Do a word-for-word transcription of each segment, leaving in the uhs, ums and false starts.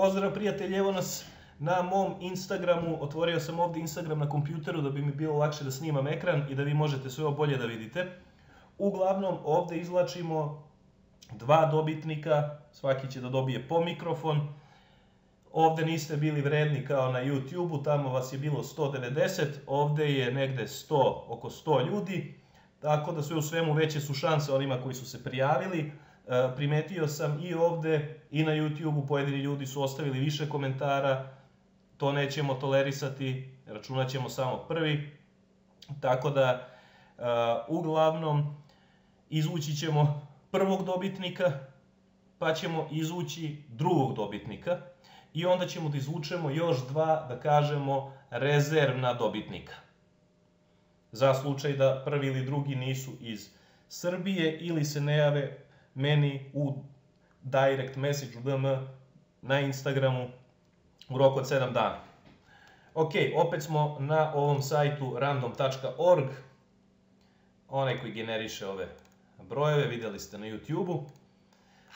Pozdrav prijatelji, evo nas na mom Instagramu. Otvorio sam ovdje Instagram na kompjuteru da bi mi bilo lakše da snimam ekran i da vi možete sve ovo bolje da vidite. Uglavnom ovdje izvlačimo dva dobitnika, svaki će da dobije po mikrofon. Ovdje niste bili vredni kao na YouTube-u, tamo vas je bilo sto devedeset, ovdje je negde sto, oko sto ljudi. Tako da sve u svemu veće su šanse onima koji su se prijavili. Primetio sam i ovdje i na YouTube-u pojedini ljudi su ostavili više komentara, to nećemo tolerisati, računat ćemo samo prvi. Tako da uglavnom izvući ćemo prvog dobitnika, pa ćemo izvući drugog dobitnika i onda ćemo da izvučemo još dva, da kažemo, rezervna dobitnika. Za slučaj da prvi ili drugi nisu iz Srbije ili se ne jave meni u direct message dot b m na Instagramu u roku od sedam dana. Ok, opet smo na ovom sajtu random dot org, onaj koji generiše ove brojeve, vidjeli ste na YouTube-u.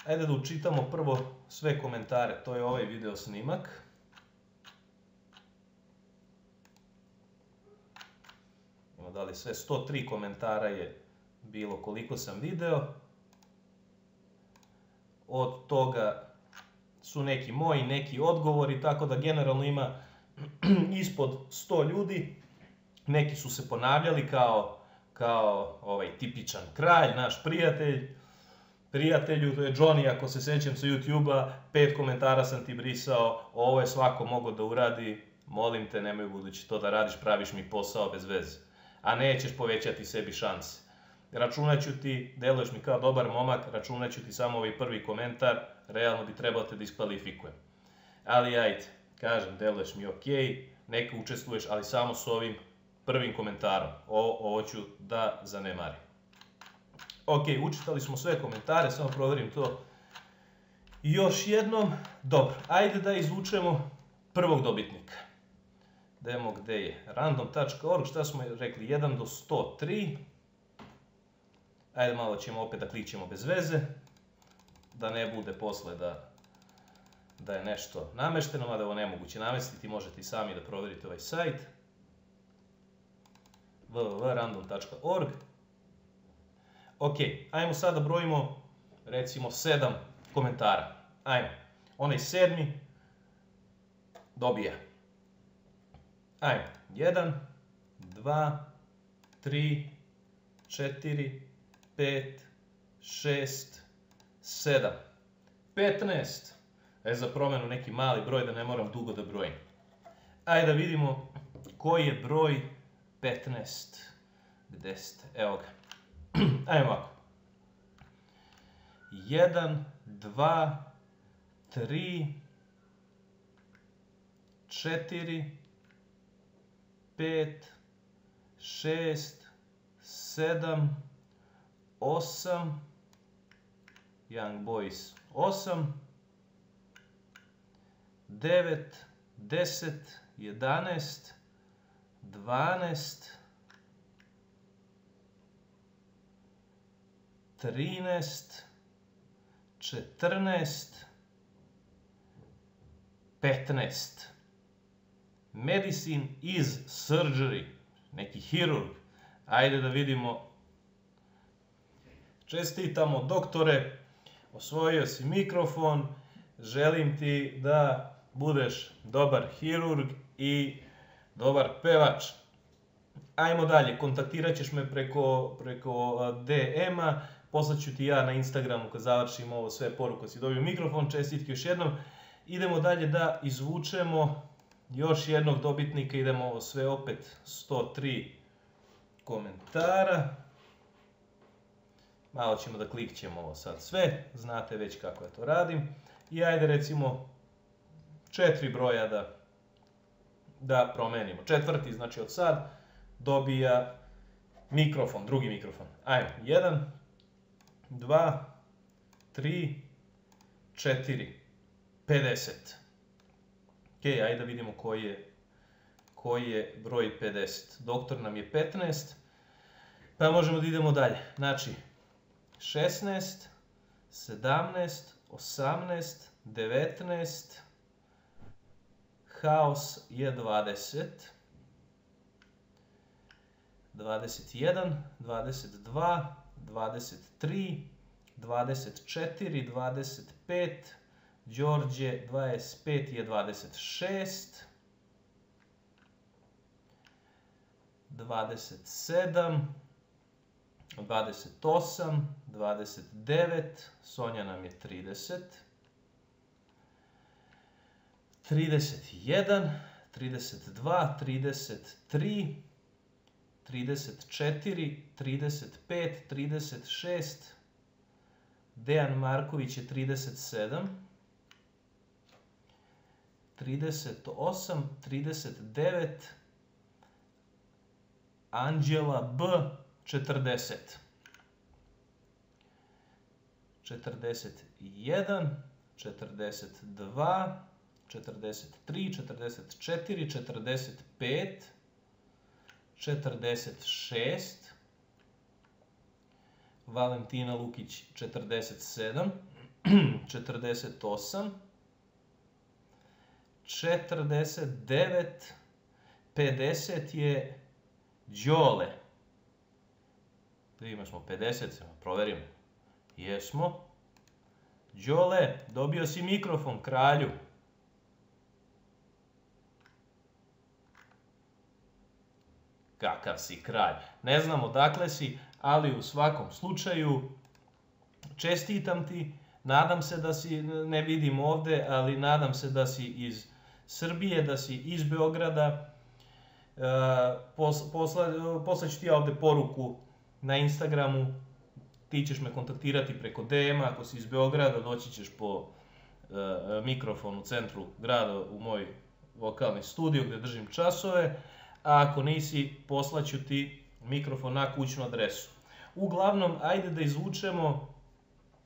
Ajde da učitamo prvo sve komentare, to je ovaj video snimak. Ima da li sve, sto tri komentara je bilo koliko sam video. Od toga su neki moji, neki odgovori, tako da generalno ima ispod sto ljudi. Neki su se ponavljali kao, kao ovaj tipičan kralj, naš prijatelj. Prijatelju, to je Johnny, ako se sjećam sa YouTube-a, pet komentara sam ti brisao, ovo je svako mogo da uradi, molim te, nemoj budući to da radiš, praviš mi posao bez veze, a nećeš povećati sebi šanse. Računat ću ti, deluješ mi kao dobar momak, računat ću ti samo ovaj prvi komentar, realno bi trebao te diskvalifikujem. Ali ajde, kažem, deluješ mi ok, neka učestvuješ, ali samo s ovim prvim komentarom, ovo ću da zanemarim. Ok, učitali smo sve komentare, samo proverim to još jednom. Dobro, ajde da izvučemo prvog dobitnika. Idemo gde je random dot org, šta smo rekli, jedan do sto tri. Ajde malo ćemo opet da klikćemo bez veze, da ne bude posle da, da je nešto namešteno, mada ovo nemoguće namestiti, možete i sami da proverite ovaj sajt w w w dot random dot org. Ok, ajmo sad da brojimo, recimo, sedam komentara. Ajmo, onaj sedmi dobija. Ajmo, jedan, dva, tri, četiri, pet, šest, sedam, petnaest. E, za promenu neki mali broj da ne moram dugo da brojim. Ajde da vidimo koji je broj petnaest. Gde ste? Evo ga. Ajmo ovako, jedan, dva, tri, četiri, pet, šest, sedam, osam, Young Boys osam, devet, deset, jedanaest, dvanaest, trinaest, četrnaest, petnaest. Medicine is surgery, neki hirurg. Ajde da vidimo. Čestitamo doktore, osvojio si mikrofon, želim ti da budeš dobar hirurg i dobar pevač. Ajmo dalje, kontaktirat ćeš me preko, preko D M-a, poslat ću ti ja na Instagramu kad završim ovo sve poruku, si dobio mikrofon, čestitke još jednom. Idemo dalje da izvučemo još jednog dobitnika, idemo ovo sve opet sto tri komentara. Malo ćemo da klikćemo ovo sad sve, znate već kako ja to radim. I ajde recimo četiri broja da, da promenimo. Četvrti, znači od sad, dobija mikrofon, drugi mikrofon. Ajmo, jedan, dva, tri, četiri, pedeset. Ok, ajde da vidimo koji je, koji je broj pedeset. Doktor nam je petnaest, pa možemo da idemo dalje. Znači, šesnaest, sedamnaest, osamnaest, devetnaest, Kaos je dvadeset, dvadeset jedan, dvadeset dva, dvadeset tri, dvadeset četiri, dvadeset pet, Đorđe dvadeset pet je dvadeset šest, dvadeset sedam, dvadeset osam, dvadeset devet, Sonja nam je trideset, trideset jedan, trideset dva, trideset tri, trideset četiri, trideset pet, trideset šest, Dejan Marković je trideset sedam, trideset osam, trideset devet, Anđela B. četrdeset, četrdeset jedan, četrdeset dva, četrdeset tri, četrdeset četiri, četrdeset pet, četrdeset šest, Valentina Lukić četrdeset sedam, četrdeset osam, četrdeset devet, pedeset je Đole. Da imamo smo pedeset, proverimo. Jesmo. Đole, dobio si mikrofon, kralju. Kakav si kralj. Ne znamo dakle si, ali u svakom slučaju čestitam ti. Nadam se da si, ne vidim ovde, ali nadam se da si iz Srbije, da si iz Beograda. Poslaću ti ja ovde poruku na Instagramu. Ti ćeš me kontaktirati preko de ema, ako si iz Beograda doći ćeš po mikrofon u centru grada u moj vokalni studio gde držim časove, a ako nisi poslaću ti mikrofon na kućnu adresu. Uglavnom, ajde da izvučemo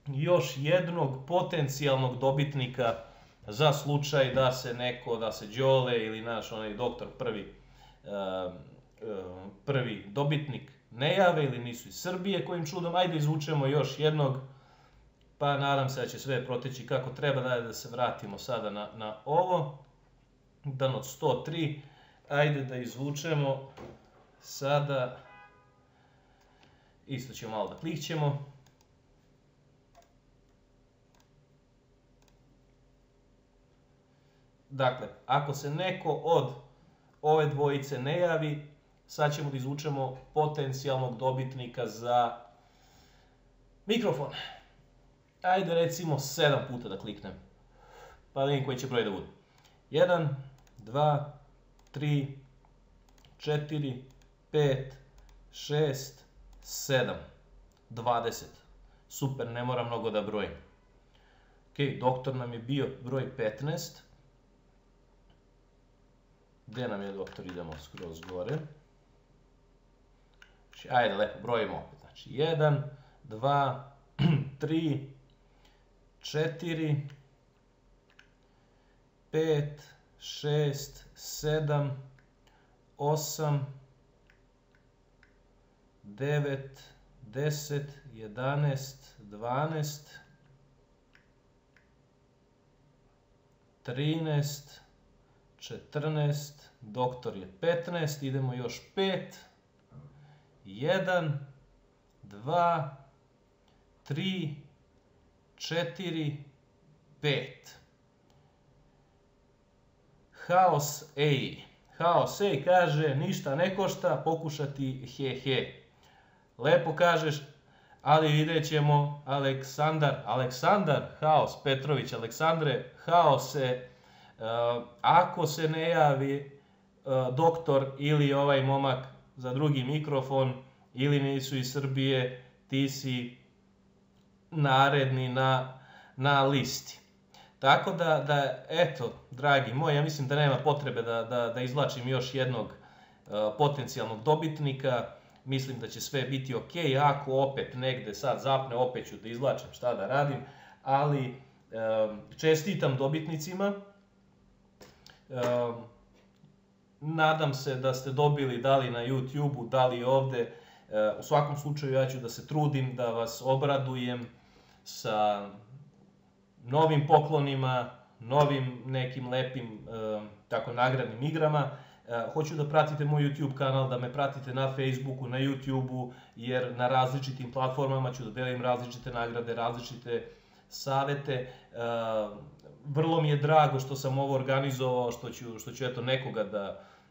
još jednog potencijalnog dobitnika za slučaj da se neko, da se Đole ili naš onaj doktor prvi, prvi dobitnik ne jave ili nisu iz Srbije kojim čudom, ajde izvučemo još jednog, pa nadam se da će sve proteći kako treba. Daj da se vratimo sada na, na ovo, dan od sto tri, ajde da izvučemo sada, isto ćemo malo da klikćemo, dakle, ako se neko od ove dvojice ne javi, sad ćemo da izvučemo potencijalnog dobitnika za mikrofon. Ajde recimo sedam puta da kliknem. Pa da vidim koji će broj da bude. jedan, dva, tri, četiri, pet, šest, sedam, dvadeset. Super, ne mora mnogo da brojim. Ok, doktor nam je bio broj petnaest. Gde nam je doktor? Idemo skroz gore. Ajde, lepo, brojimo opet. Znači, jedan, dva, tri, četiri, pet, šest, sedam, osam, devet, deset, jedanaest, dvanaest, trinaest, četrnaest, doktor je petnaest, idemo još pet. jedan, dva, tri, četiri, pet. Haos Ej. Haos Ej kaže, ništa ne košta, pokušati he he. Lepo kažeš, ali vidjet ćemo. Aleksandar, Aleksandar, Haos Petrović, Aleksandre, Haose, ako se ne javi doktor ili ovaj momak za drugi mikrofon ili nisu iz Srbije, ti si naredni na, na listi. Tako da, da, eto, dragi moj, ja mislim da nema potrebe da, da, da izvlačim još jednog uh, potencijalnog dobitnika. Mislim da će sve biti ok, ako opet negde sad zapne, opet ću da izvlačim šta da radim, ali um, čestitam dobitnicima. Um, Nadam se da ste dobili, da li na YouTube-u, da li ovde. U svakom slučaju ja ću da se trudim, da vas obradujem sa novim poklonima, novim nekim lepim tako nagradnim igrama. Hoću da pratite moj YouTube kanal, da me pratite na Facebooku, na YouTubeu, jer na različitim platformama ću da delim različite nagrade, različite savete. Vrlo mi je drago što sam ovo organizovao, što ću eto nekoga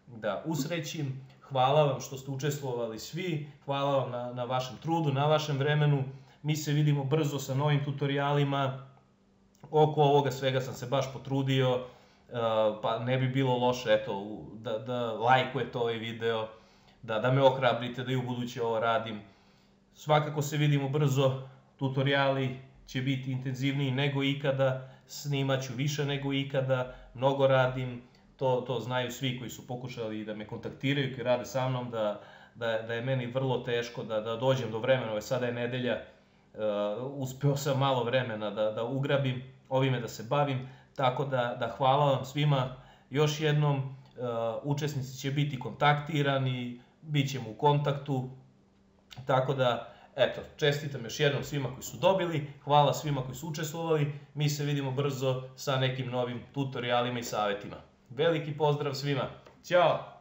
da usrećim. Hvala vam što ste učestvovali svi, hvala vam na vašem trudu, na vašem vremenu. Mi se vidimo brzo sa novim tutorijalima. Oko ovoga svega sam se baš potrudio, pa ne bi bilo loše eto da lajkujete ovaj video, da me ohrabrite da i ubuduće ovo radim. Svakako se vidimo brzo, tutoriali će biti intenzivniji nego ikada, snimat ću više nego ikada, mnogo radim, to znaju svi koji su pokušali da me kontaktiraju, koji rade sa mnom, da je meni vrlo teško da dođem do vremena. Sada je nedelja, uspeo sam malo vremena da ugrabim, ovime da se bavim, tako da hvala vam svima još jednom. Učesnici će biti kontaktirani, bit ćemo u kontaktu, tako da eto, čestitam još jednom svima koji su dobili, hvala svima koji su učestvovali, mi se vidimo brzo sa nekim novim tutorijalima i savjetima. Veliki pozdrav svima, ćao!